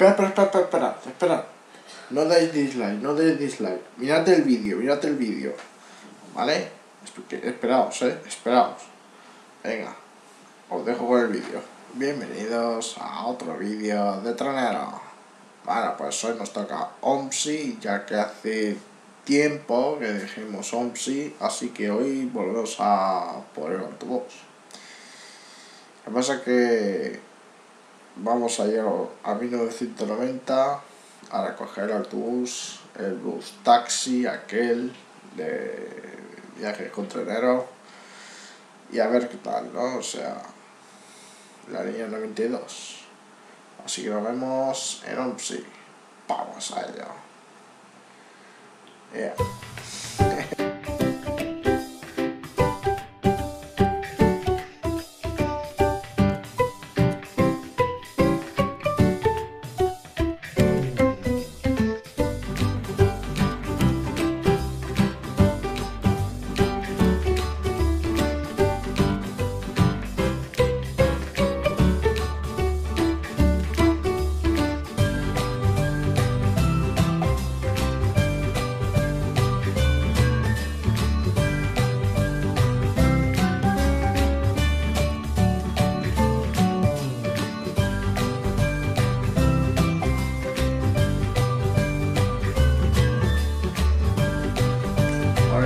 Espera. No dais dislike, no dais dislike. Mirad el vídeo, ¿Vale? Esperaos, esperaos. Venga, os dejo con el vídeo. Bienvenidos a otro vídeo de Trenero. Bueno, pues hoy nos toca OMSI, ya que hace tiempo que dejemos OMSI, así que hoy volvemos a por el autobús. Lo que pasa es que vamos a llegar a 1990 a recoger el autobús, el bus taxi, aquel de viajes con Trenero, y a ver qué tal, ¿no? O sea, la línea 92. Así que nos vemos en OMSI. Vamos a ello.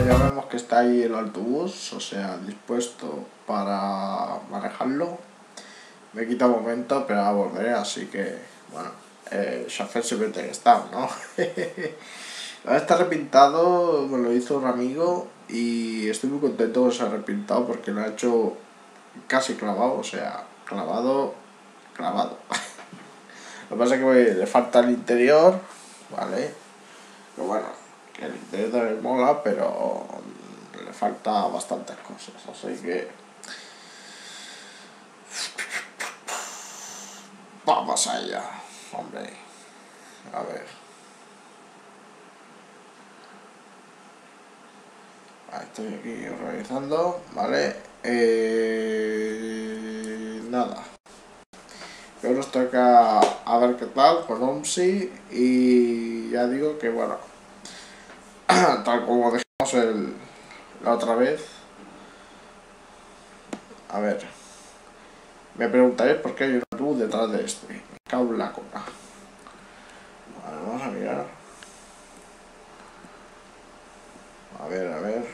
Ya vemos que está ahí el autobús, o sea, dispuesto para manejarlo. Me quita un momento, pero ahora volveré, así que, bueno, el chofer siempre tiene que estar, ¿no? Está repintado, me lo hizo un amigo y estoy muy contento que se ha repintado porque lo ha hecho casi clavado, o sea, clavado. Lo que pasa es que le falta el interior, ¿vale? Pero bueno. El interior también mola, pero le falta bastantes cosas, así que vamos allá, hombre. A ver. Ahí estoy aquí organizando, ¿vale? Nada. Pero nos toca a ver qué tal con OMSI y ya digo que bueno. Tal como dejamos la otra vez. A ver. Me preguntaréis por qué hay un autobús detrás de este. Me cago en la cola. Vale, vamos a mirar. A ver.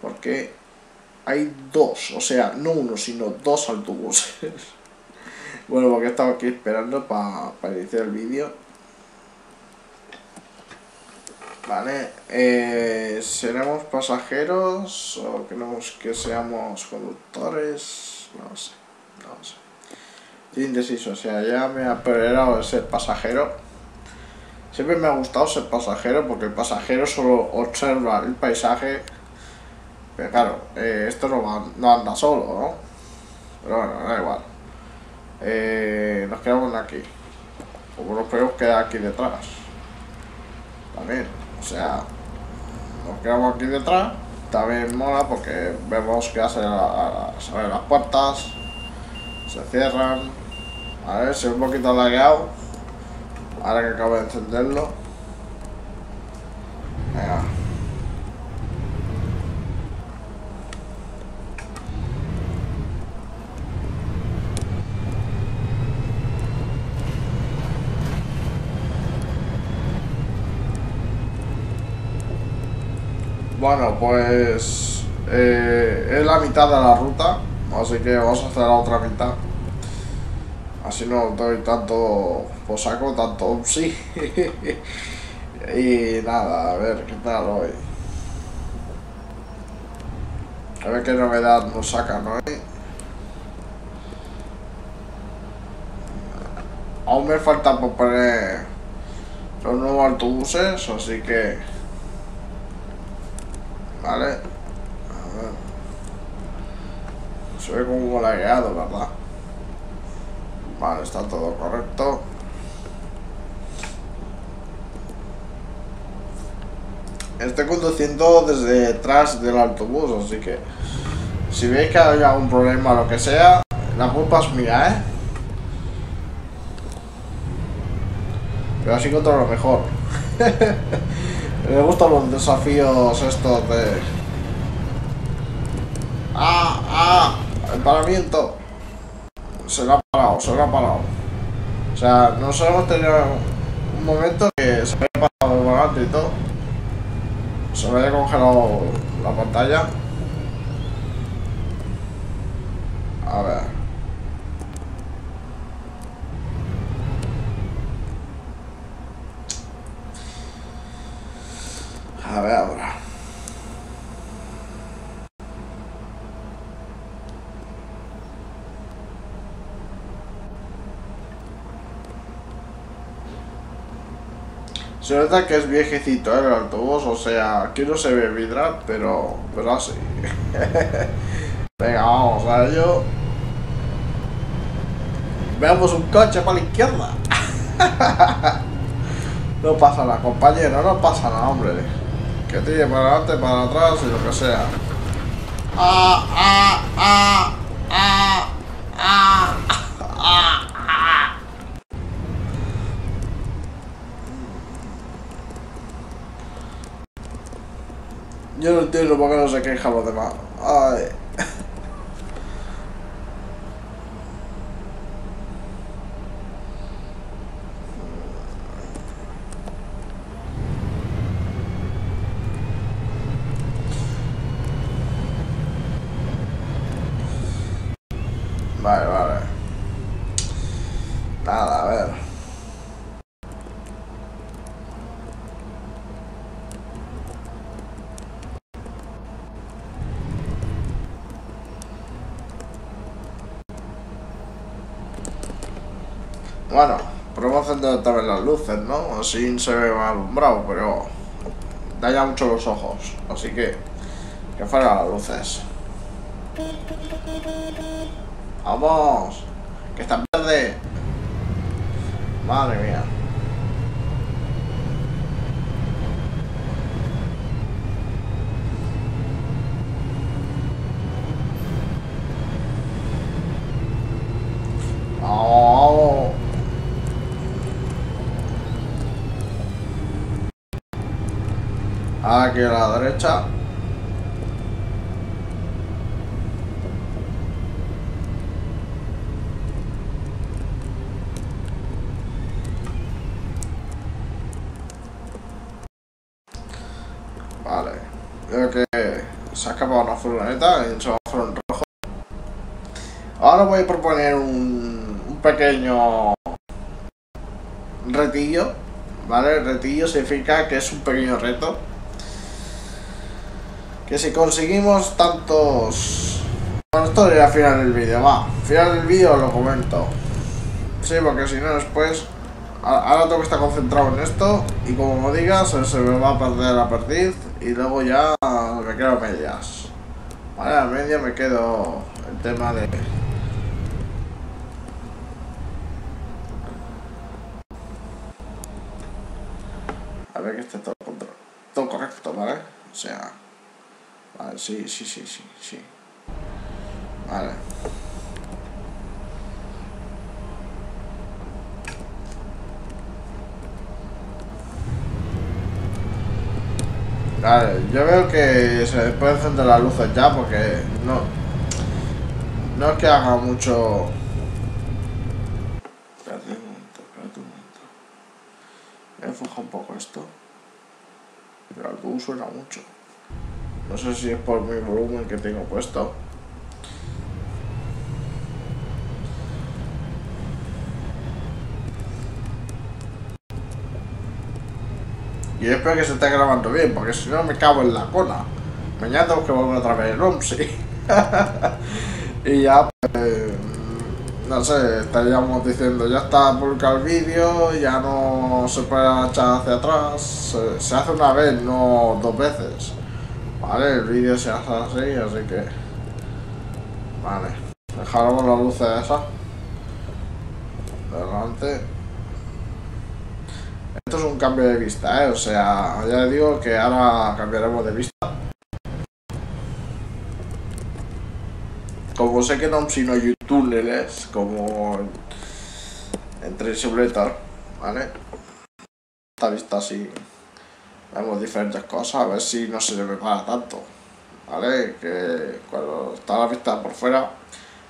Porque hay dos, o sea, no uno, sino dos autobuses. Bueno, porque estaba aquí esperando para iniciar el vídeo. Vale, ¿seremos pasajeros o queremos que seamos conductores? No sé. Estoy indeciso, o sea, ya me ha perdido de ser pasajero. Siempre me ha gustado ser pasajero porque el pasajero solo observa el paisaje. Pero claro, esto no anda solo, ¿no? Pero bueno, da igual. Nos quedamos aquí. Como nos podemos quedar aquí detrás. También. O sea, nos quedamos aquí detrás, también mola porque vemos que se abren las puertas, se cierran, a ver, se ve un poquito lagueado, ahora que acabo de encenderlo. Venga. Bueno, pues es la mitad de la ruta, así que vamos a hacer la otra mitad. Así no doy tanto posaco, tanto OMSI. Y nada, a ver qué tal hoy. A ver qué novedad nos sacan hoy. Aún me falta por poner los nuevos autobuses, así que... Vale, a ver. Se ve como lagueado, ¿verdad? Vale, está todo correcto. Estoy conduciendo desde detrás del autobús, así que si veis que hay algún problema o lo que sea, la culpa es mía, ¿eh? pero así encuentro lo mejor. Me gustan los desafíos estos de... ¡Ah! ¡Ah! ¡Emparamiento! Se lo ha parado, se lo ha parado. O sea, nosotros hemos tenido un momento que se me ha parado el volante y todo. Se me ha congelado la pantalla. A ver. A ver ahora. Se nota que es viejecito, el autobús, o sea, aquí no se ve vidrar, pero así. Venga, vamos a ello. Veamos un coche para la izquierda. No pasa nada, compañero, no pasa nada, hombre. Que tire para adelante, para atrás y lo que sea. ¡Ah, ah, ah, ah, ah, ah, ah! Yo no entiendo por qué no se quejan los demás. Ay. Vale, vale. Nada, a ver. Bueno, pero vamos a encender otra vez las luces, ¿no? Así se ve más alumbrado, pero... daña mucho los ojos, así que fuera las luces. ¡Vamos! ¡Que está en verde! ¡Madre mía! ¡Oh! Aquí a la derecha. Se ha escapado una furgoneta en semáforo en rojo. Ahora voy a proponer un pequeño retillo, ¿vale? Retillo significa que es un pequeño reto. Que si conseguimos tantos... Bueno, esto sería al final del vídeo, va. Al final del vídeo lo comento. Sí, porque si no después... Ahora tengo que estar concentrado en esto y como digas, se me va a perder la perdiz y luego ya me quedo a medias. Vale, a medias me quedo el tema de... A ver que esté todo control. Todo correcto, ¿vale? O sea... Vale, sí. Vale. Vale, yo veo que se pueden encender las luces ya porque no es que haga mucho... Espérate un momento. Voy a enfocar un poco esto. Pero el autobús suena mucho. No sé si es por mi volumen que tengo puesto. Y yo espero que se esté grabando bien, porque si no me cago en la cola. Mañana tengo que volver otra vez el OMSI. Y ya, pues, no sé, estaríamos diciendo, ya está publicado el vídeo, ya no se puede echar hacia atrás. Se hace una vez, no dos veces. Vale, el vídeo se hace así, así que... Vale, dejaremos las luces esas. Delante. Esto es un cambio de vista, o sea, ya digo que ahora cambiaremos de vista. Como sé que no sino hay túneles, como en tres bicicletas, ¿vale? esta vista así vemos diferentes cosas, a ver si no se le prepara tanto, ¿vale? Que cuando está la vista por fuera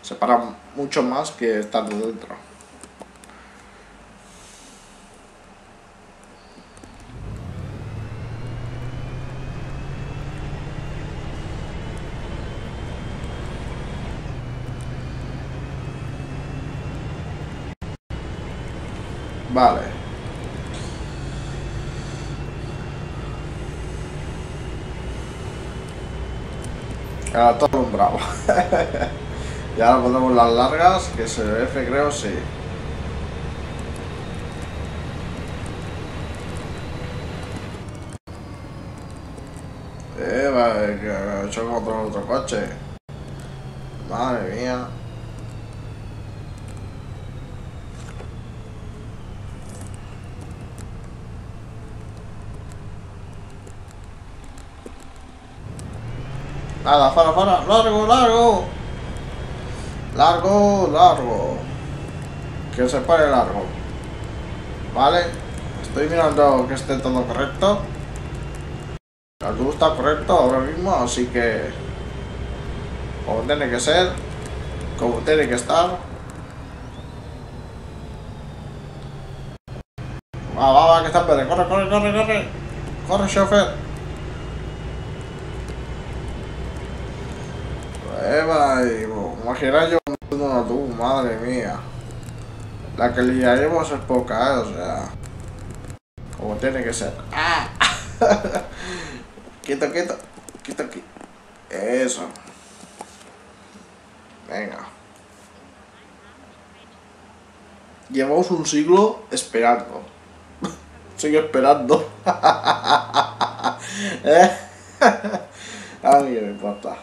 se para mucho más que estando dentro. Vale. Ahora todo alumbrado. Y ahora ponemos las largas, que se ve F, creo, sí. Vale, que choco contra otro coche. Madre mía. Nada, para, largo, que se pare largo, vale, estoy mirando que esté todo correcto, la luz está correcta ahora mismo, así que como tiene que ser, como tiene que estar, va, que está en verde, corre chofer. Imagina yo una luz, madre mía. La que liaremos es poca, o sea. Como tiene que ser. ¡Ah! quieto. Eso. Venga. Llevamos un siglo esperando. Sigo esperando. ¿Eh? A mí me importa.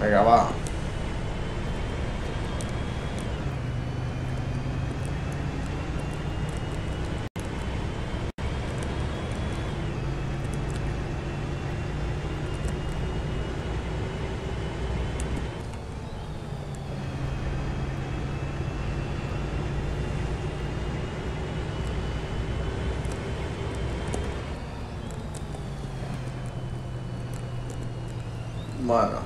Venga, va. Bueno.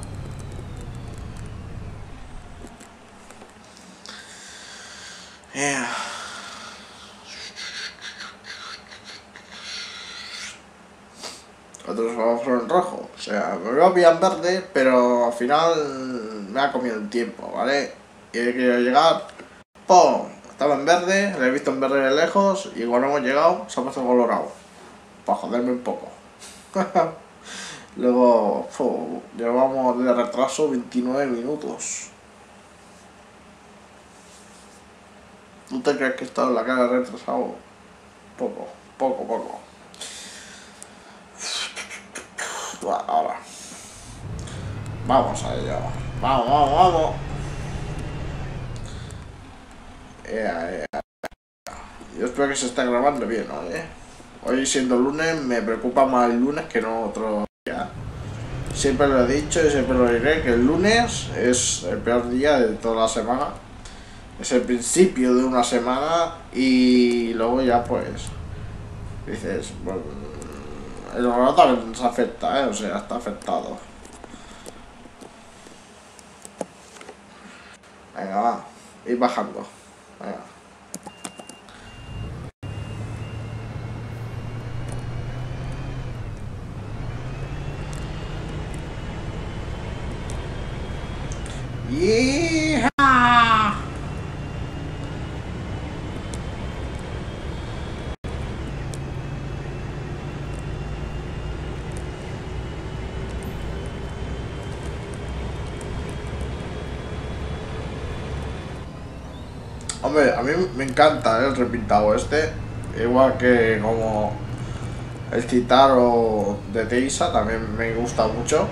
Otros semáforos en rojo, o sea, me voy a pillar verde, pero al final me ha comido el tiempo, ¿vale? Y he querido llegar, ¡pum! Estaba en verde, lo he visto en verde de lejos, y cuando hemos llegado se ha puesto colorado, para joderme un poco. Luego, ¡pum! Llevamos de retraso 29 minutos. ¿Tú te crees que he estado en la cara retrasado? Poco. Ahora. Vamos a ello. Vamos. Yo espero que se esté grabando bien hoy, ¿eh? Hoy siendo lunes me preocupa más el lunes que no otro día. Siempre lo he dicho y siempre lo diré, que el lunes es el peor día de toda la semana. Es el principio de una semana y luego ya pues dices, bueno, el horario también nos afecta, o sea, está afectado. Venga, va, ir bajando. Venga. ¡Yeeha! Hombre, a mí me encanta el repintado este, igual que como el Citaro de Teisa, también me gusta mucho.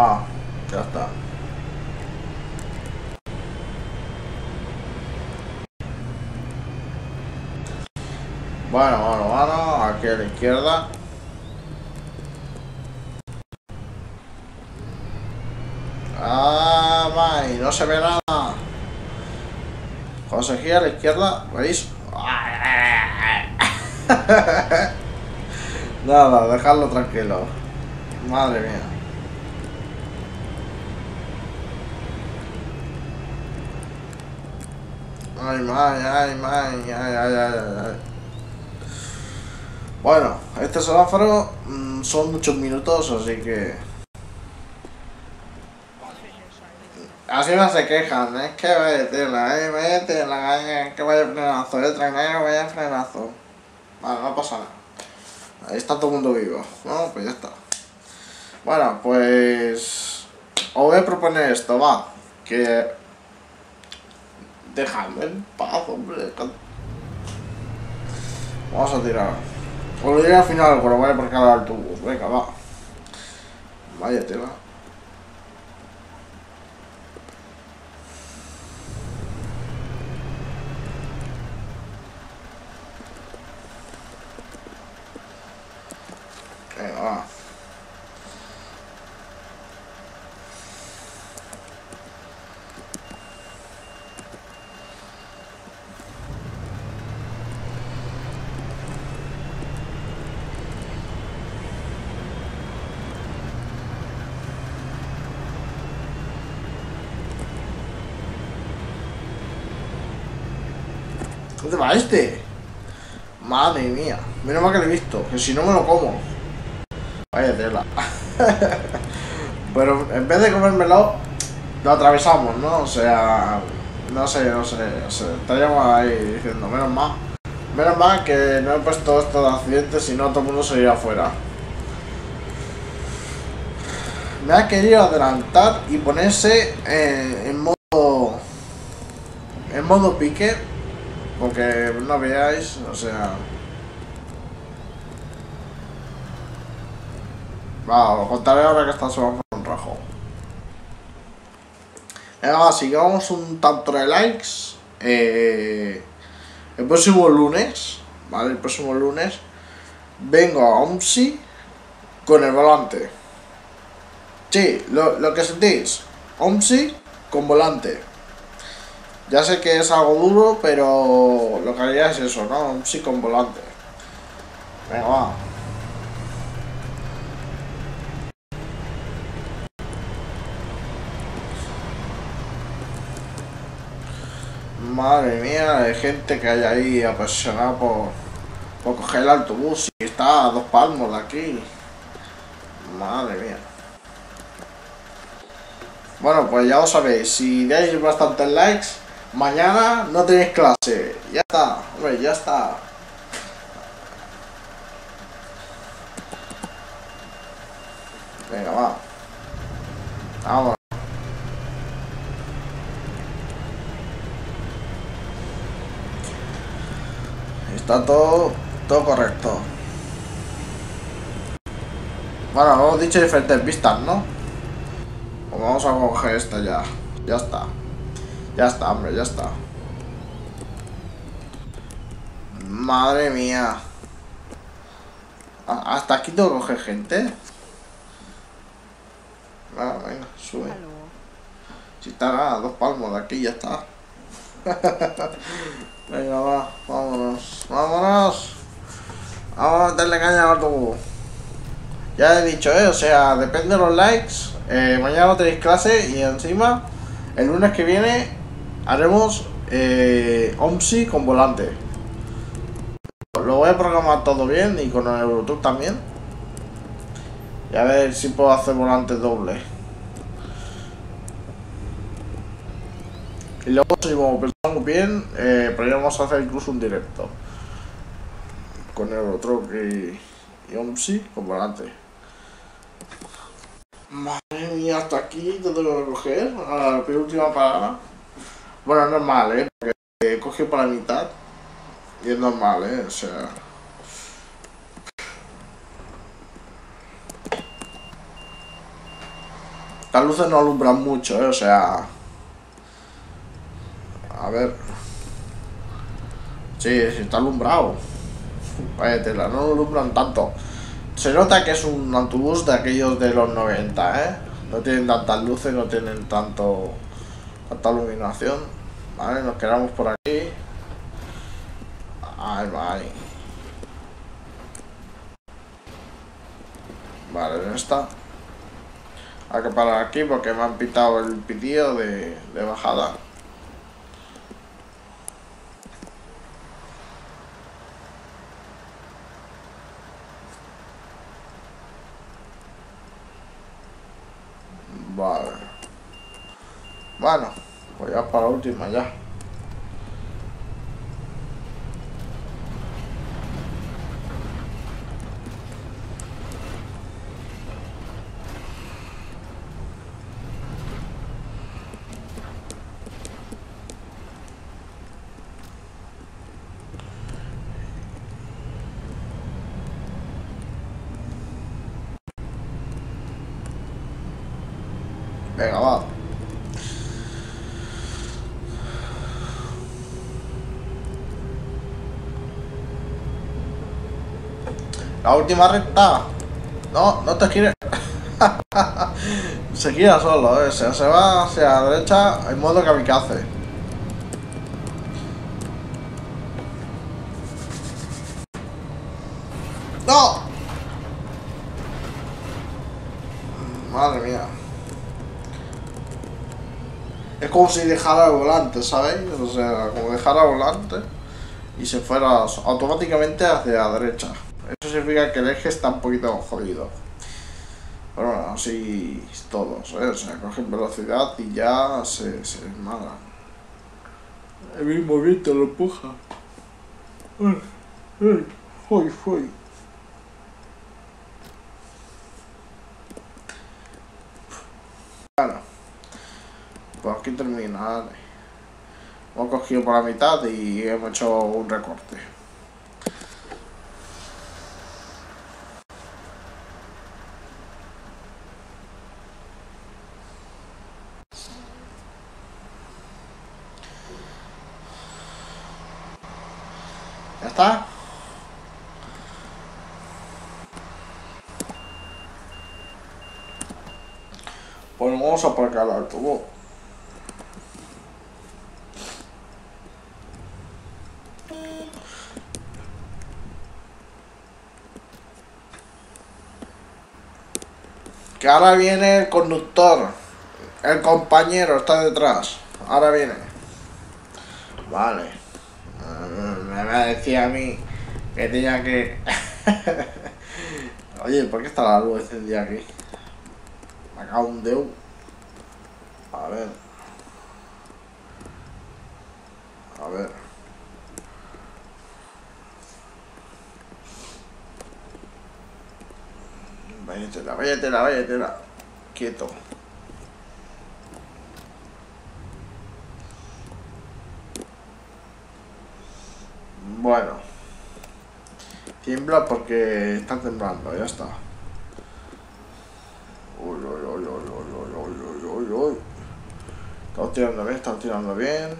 Ah, ya está. Bueno, aquí a la izquierda. Ah, vaya, no se ve nada. Conseguí a la izquierda, ¿veis? Nada, dejadlo tranquilo. Madre mía. Ay. Bueno, este semáforo son muchos minutos, así que... Así no se quejan, es que métela, que vaya frenazo, el Trenero, vaya frenazo. Vale, no pasa nada. Ahí está todo el mundo vivo. Bueno, pues ya está. Bueno, pues... Os voy a proponer esto, va. Que... Dejadme en paz, hombre. Vamos a tirar. Os lo diré al final, pero voy a aparcar al autobús. Venga, va. Vaya tela. Venga, va. ¿Dónde va este? Madre mía, menos mal que lo he visto, que si no me lo como. Vaya tela. Pero en vez de comérmelo, lo atravesamos, ¿no? O sea, no sé, estaríamos ahí diciendo, menos mal que no he puesto estos accidentes, si no todo el mundo se iría afuera. Me ha querido adelantar y ponerse en modo pique. Porque no veáis, o sea... Va, os contaré ahora que está solo con un rojo. Nada, sigamos un tanto de likes. El próximo lunes, ¿vale? El próximo lunes vengo a OMSI con el volante. Sí, lo que sentís, OMSI con volante. Ya sé que es algo duro, pero lo que haría es eso, ¿no? Un sí con volante. Venga, va. Madre mía, hay gente que hay ahí apasionada por coger el autobús y está a 2 palmos de aquí. Madre mía. Bueno, pues ya os sabéis, si dais bastantes likes... Mañana no tenéis clase. Ya está, hombre, ya está. Venga, va. Vamos. Está todo correcto. Bueno, hemos dicho diferentes vistas, ¿no? Pues vamos a coger esta ya. Ya está. Ya está, hombre, ya está. Madre mía. ¿Hasta aquí tengo que coger gente? Ah, venga, sube. Si está a 2 palmos de aquí, ya está. Venga, va, vámonos. Vámonos. Vamos a meterle caña al autobús. Ya he dicho, o sea, depende de los likes. Mañana tenéis clase y encima, el lunes que viene... Haremos OMSI con volante. Lo voy a programar todo bien y con el Eurotruck también. Y a ver si puedo hacer volante doble. Y luego, si como pensamos bien, podríamos hacer incluso un directo. Con Eurotruck y OMSI con volante. Madre mía, hasta aquí te tengo que coger a la penúltima parada. Bueno, es normal, porque he cogido por la mitad y es normal, o sea... Las luces no alumbran mucho, o sea... A ver... Sí, sí está alumbrado. Vaya tela, no alumbran tanto. Se nota que es un autobús de aquellos de los 90, ¿eh? No tienen tantas luces, no tienen tanta iluminación. Vale, nos quedamos por aquí. Ay, vale. Vale, ya está. Hay que parar aquí porque me han pitado el pitido de bajada. Vale. Bueno, pues ya para la última ya. Venga, va. La última recta. No, no te gires. Se gira solo, ¿eh? Se va hacia la derecha en modo kamikaze. ¡No! Madre mía. Es como si dejara el volante, ¿sabéis? O sea, como dejara el volante y se fuera automáticamente hacia la derecha. Eso significa que el eje está un poquito jodido. Pero bueno, así todos, ¿eh? O sea, cogen velocidad y ya se desmadran. El mismo viento lo empuja. Fui. Bueno. Pues aquí termina, vale. Hemos cogido por la mitad y hemos hecho un recorte. Ya está. Pues vamos a aparcar el autobús. Que ahora viene el conductor, el compañero está detrás, ahora viene. Vale, me decía a mí que tenía que... Oye, ¿por qué está la luz encendida aquí? Me cago un deu. A ver. A ver. Váyatela. Quieto. Bueno. Tiembla porque está temblando, ya está. Uy. Estamos tirando bien.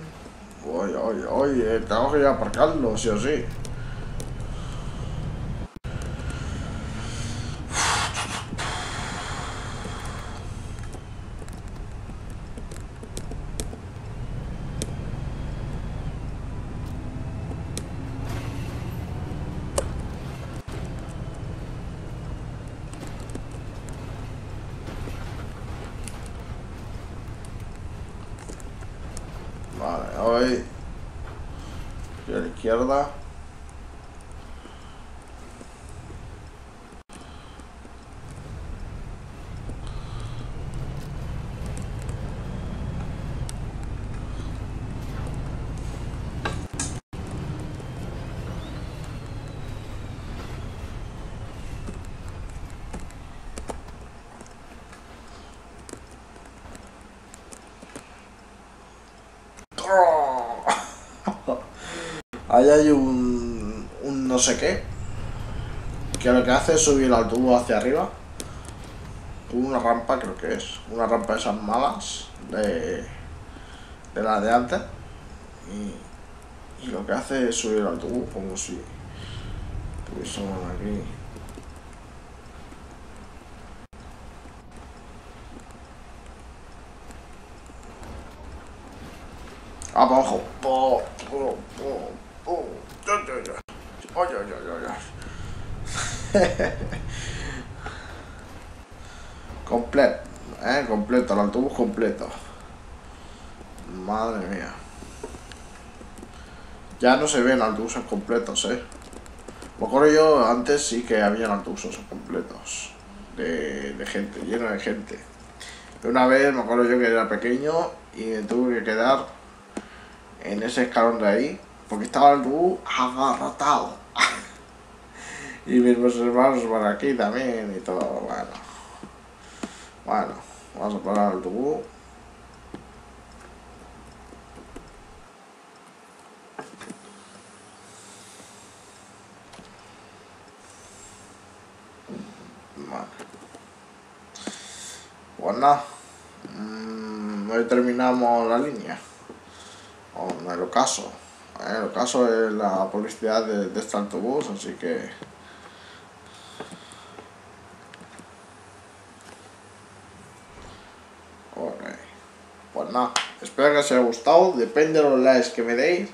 Uy. Tengo que ir a aparcarlo, sí o sí. Vale, voy a la izquierda. Ahí hay un no sé qué, que lo que hace es subir el autobús hacia arriba. una rampa, creo que es una rampa de esas malas de la de antes, y lo que hace es subir al autobús como si estuviésemos aquí. Ah, para abajo. Completo, completo, el autobús completo. Madre mía. Ya no se ven autobuses completos, Me acuerdo yo, antes sí que habían autobuses completos. De gente, lleno de gente. Una vez me acuerdo yo que era pequeño y me tuve que quedar en ese escalón de ahí, porque estaba el autobús abarrotado. Y mis hermanos van aquí también y todo, bueno, vamos a parar el autobús. Vale. Pues nada, hoy terminamos la línea. En el ocaso. El ocaso es la publicidad de este autobús, así que... Pues nada, espero que os haya gustado, depende de los likes que me deis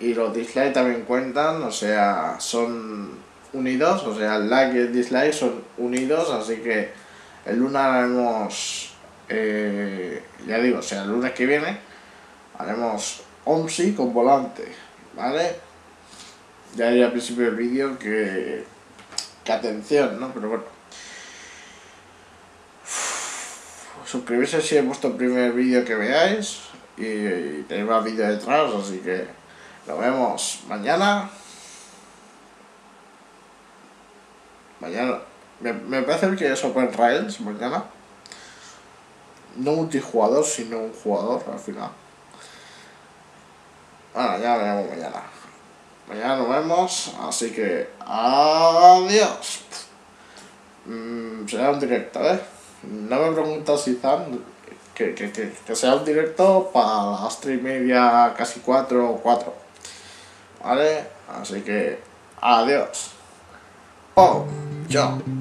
y los dislikes también cuentan, o sea, son unidos, o sea, el like y el dislike son unidos, así que el lunes haremos, ya digo, o sea, el lunes que viene haremos OMSI con volante, ¿vale? Ya diré al principio del vídeo que atención, ¿no? Pero bueno. Suscribirse si es vuestro primer vídeo que veáis y tenéis más vídeos detrás, así que nos vemos mañana. Me parece que es Open Rails mañana. No multijugador, sino un jugador al final. Bueno, ya veremos mañana. Mañana nos vemos, así que adiós. Será un directo, No me preguntas si Zan, que sea un directo para las 3:30, casi 4 o 4. ¿Vale? Así que, adiós. Oh, chao.